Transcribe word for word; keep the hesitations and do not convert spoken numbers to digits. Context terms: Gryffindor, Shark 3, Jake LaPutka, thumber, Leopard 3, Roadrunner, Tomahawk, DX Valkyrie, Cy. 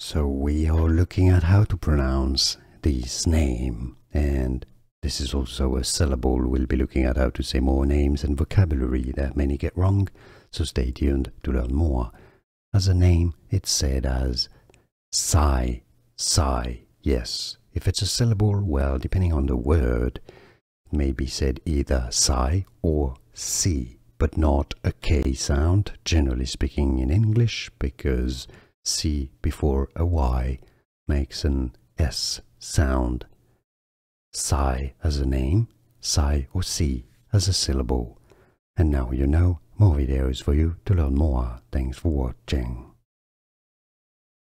So we are looking at how to pronounce this name, and this is also a syllable. We'll be looking at how to say more names and vocabulary that many get wrong, so stay tuned to learn more. As a name, it's said as Cy, Cy, yes. If it's a syllable, well, depending on the word, it may be said either Cy or C, but not a K sound, generally speaking in English, because C before a Y makes an S sound. Cy as a name, Cy or C as a syllable. And now you know, more videos for you to learn more. Thanks for watching.